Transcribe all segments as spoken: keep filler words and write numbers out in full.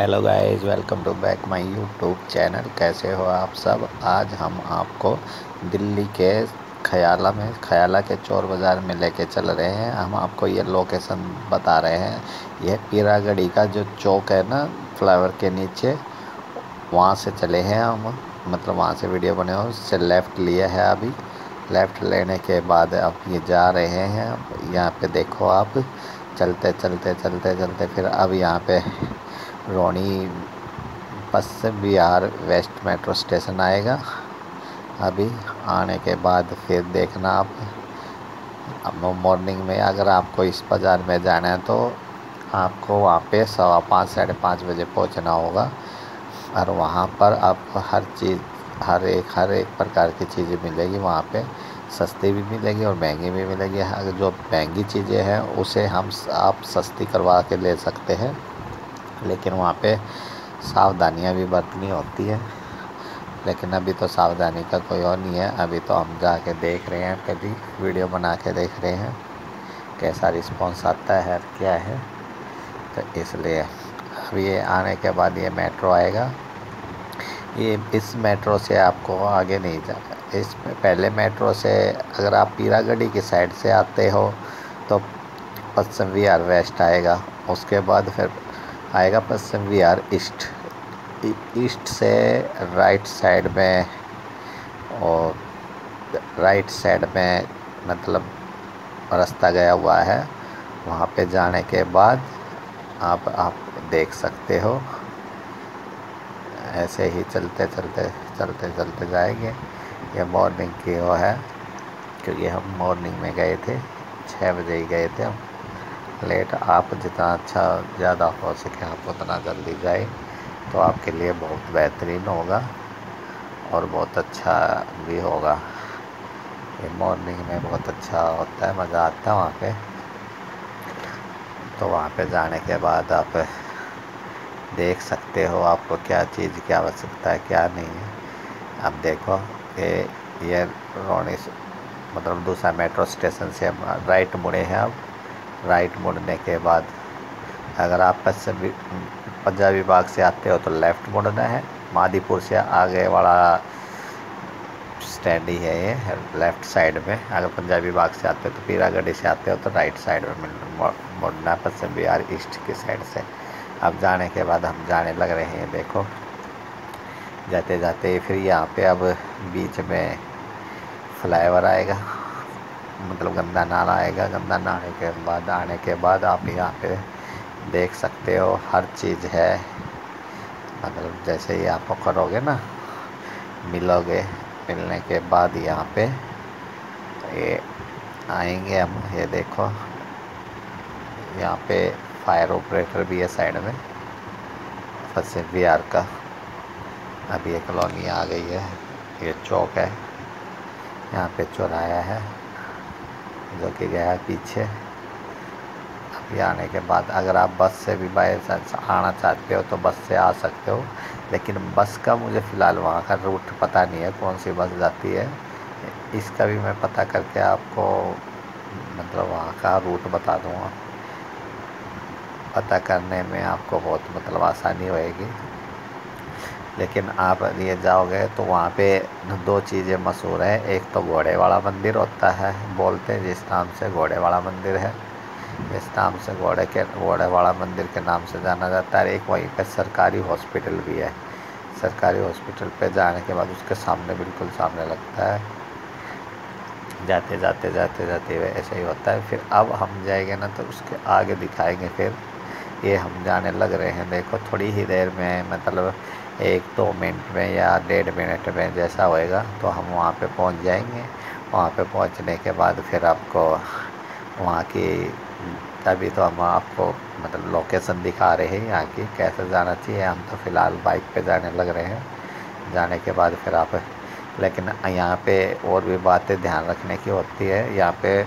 Hello guys, welcome to back my YouTube channel. कैसे हो आप सब। आज हम आपको दिल्ली के खयाला में खयाला के चोर बाज़ार में लेके चल रहे हैं। हम आपको ये लोकेशन बता रहे हैं। यह पीरागढ़ी का जो चौक है ना, फ्लावर के नीचे, वहाँ से चले हैं हम। मतलब वहाँ से वीडियो बने हो, उससे लेफ़्ट लिया है। अभी लेफ़्ट लेने के बाद आप ये जा रहे हैं। यहाँ पे देखो आप, चलते चलते चलते चलते फिर अब यहाँ पे रोनी बस बिहार वेस्ट मेट्रो स्टेशन आएगा। अभी आने के बाद फिर देखना आप, अब मॉर्निंग में अगर आपको इस बाज़ार में जाना है तो आपको वहाँ पे सवा पाँच साढ़े पाँच बजे पहुँचना होगा। और वहाँ पर आपको हर चीज़, हर एक हर एक प्रकार की चीज़ें मिलेगी। वहाँ पे सस्ती भी मिलेगी और महंगी भी मिलेगी। अगर जो महंगी चीज़ें हैं उसे हम आप सस्ती करवा के ले सकते हैं, लेकिन वहाँ पे सावधानियाँ भी बरतनी होती है। लेकिन अभी तो सावधानी का कोई और नहीं है। अभी तो हम जाके देख रहे हैं, कभी वीडियो बना के देख रहे हैं कैसा रिस्पॉन्स आता है, क्या है, तो इसलिए। अब ये आने के बाद ये मेट्रो आएगा। ये इस मेट्रो से आपको आगे नहीं जाना। इस पहले मेट्रो से अगर आप पीरागढ़ी की साइड से आते हो तो पश्चिम विहार वेस्ट आएगा। उसके बाद फिर आएगा पश्चिम विहार ईस्ट। ईस्ट से राइट साइड में, और राइट साइड में मतलब रास्ता गया हुआ है। वहाँ पे जाने के बाद आप आप देख सकते हो। ऐसे ही चलते चलते चलते चलते जाएंगे। ये मॉर्निंग की वो है, क्योंकि हम मॉर्निंग में गए थे, छः बजे ही गए थे हम लेट। आप जितना अच्छा ज़्यादा हो सके आप उतना जल्दी जाए तो आपके लिए बहुत बेहतरीन होगा और बहुत अच्छा भी होगा। ये मॉर्निंग में बहुत अच्छा होता है, मज़ा आता है वहाँ पे। तो वहाँ पे जाने के बाद आप देख सकते हो आपको क्या चीज़ की आवश्यकता है क्या नहीं है। अब देखो कि ये रोनी मतलब दूसरा मेट्रो स्टेशन से हम राइट मुड़े हैं। अब राइट मुड़ने के बाद अगर आप पश्चिम पंजाब विभाग से आते हो तो लेफ़्ट मुड़ना है। मादीपुर से आगे वाला स्टैंड ही है ये, लेफ़्ट साइड में। अगर पंजाब विभाग से आते हो तो पीरागढ़ी से आते हो तो राइट साइड में मुड़ना पश्चिम बिहार ईस्ट की साइड से। अब जाने के बाद हम जाने लग रहे हैं। देखो जाते जाते फिर यहाँ पे अब बीच में फ्लाईओवर आएगा, मतलब गंदा नाला आएगा। गंदा नाले के बाद आने के बाद आप यहाँ पे देख सकते हो हर चीज़ है। मतलब जैसे ही आप करोगे ना, मिलोगे, मिलने के बाद यहाँ पे ये आएंगे हम। ये देखो यहाँ पे फायर ऑपरेटर भी है साइड में पश्चिम बिहार का। अब ये कॉलोनी आ गई है, ये चौक है, यहाँ पे चौराया है जो कि गया पीछे। ये आने के बाद अगर आप बस से भी बाई चांस आना चाहते हो तो बस से आ सकते हो, लेकिन बस का मुझे फ़िलहाल वहाँ का रूट पता नहीं है कौन सी बस जाती है। इसका भी मैं पता करके आपको मतलब वहाँ का रूट बता दूँगा। पता करने में आपको बहुत मतलब आसानी होएगी। लेकिन आप ये जाओगे तो वहाँ पे दो चीज़ें मशहूर हैं। एक तो घोड़े वाला मंदिर होता है, बोलते हैं जिस नाम से घोड़े वाला मंदिर है, इस नाम से घोड़े के घोड़े वाला मंदिर के नाम से जाना जाता है। एक वहीं पर सरकारी हॉस्पिटल भी है। सरकारी हॉस्पिटल पे जाने के बाद उसके सामने, बिल्कुल सामने लगता है। जाते जाते जाते जाते हुए ऐसे ही होता है। फिर अब हम जाएंगे ना तो उसके आगे दिखाएंगे। फिर ये हम जाने लग रहे हैं। देखो थोड़ी ही देर में, मतलब एक दो तो मिनट में या डेढ़ मिनट में जैसा होएगा तो हम वहाँ पर पहुँच जाएँगे। वहाँ पर पहुँचने के बाद फिर आपको वहाँ की, अभी तो हम आपको मतलब लोकेशन दिखा रहे हैं यहाँ की, कैसे जाना चाहिए। हम तो फ़िलहाल बाइक पे जाने लग रहे हैं। जाने के बाद फिर आप, लेकिन यहाँ पे और भी बातें ध्यान रखने की होती है। यहाँ पे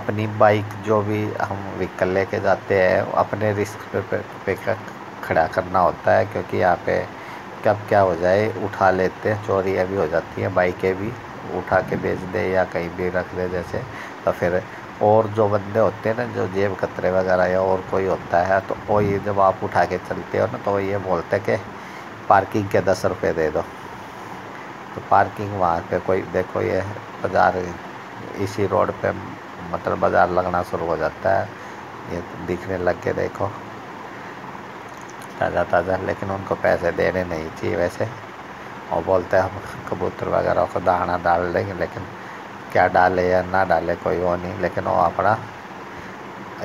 अपनी बाइक जो भी हम व्हीकल लेके जाते हैं अपने रिस्क पे, पे, पे खड़ा करना होता है, क्योंकि यहाँ पे कब क्या हो जाए उठा लेते हैं, चोरियाँ भी हो जाती हैं। बाइकें भी उठा के बेच दे या कहीं भी रख दे जैसे, तो फिर और जो बंदे होते हैं ना जो जेब कतरे वगैरह या और कोई होता है तो वो ये जब आप उठा के चलते हो ना तो ये बोलते हैं कि पार्किंग के दस रुपये दे दो। तो पार्किंग वहाँ पे कोई देखो ये बाज़ार इसी रोड पे मटर बाज़ार लगना शुरू हो जाता है, ये दिखने लग के देखो ताज़ा ताज़ा, लेकिन उनको पैसे देने नहीं चाहिए वैसे। और बोलते हैं हम कबूतर वगैरह को दाना डाल देंगे, लेकिन क्या डाले या ना डाले कोई वो नहीं, लेकिन वो अपना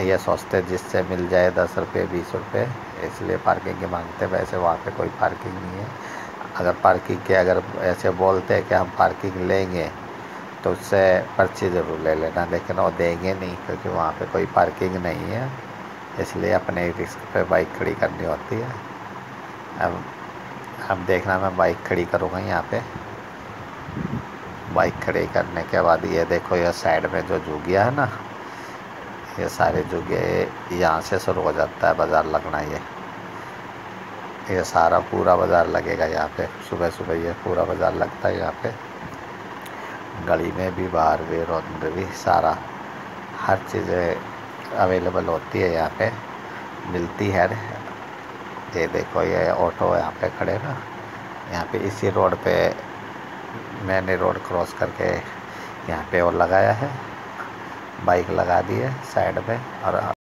ये सोचते जिससे मिल जाए दस रुपये बीस रुपये, इसलिए पार्किंग की मांगते। वैसे वहाँ पे कोई पार्किंग नहीं है। अगर पार्किंग के अगर ऐसे बोलते हैं कि हम पार्किंग लेंगे तो उससे पर्ची ज़रूर ले लेना, लेकिन वो देंगे नहीं क्योंकि वहाँ पे कोई पार्किंग नहीं है, इसलिए अपने रिस्क पे बाइक खड़ी करनी होती है। अब अब देखना मैं बाइक खड़ी करूँगा यहाँ पे। बाइक खड़ी करने के बाद ये देखो ये साइड में जो जुगिया है ना, ये सारे जुगे यहाँ से शुरू हो जाता है बाज़ार लगना। ये ये सारा पूरा बाज़ार लगेगा यहाँ पे। सुबह सुबह ये पूरा बाज़ार लगता है यहाँ पे, गली में भी बाहर भी रोड में भी सारा हर चीज़ें अवेलेबल होती है यहाँ पे, मिलती है। ये देखो ये ऑटो यहाँ पे खड़े ना, यहाँ पे इसी रोड पे मैंने रोड क्रॉस करके यहाँ पे और लगाया है, बाइक लगा दी है साइड में और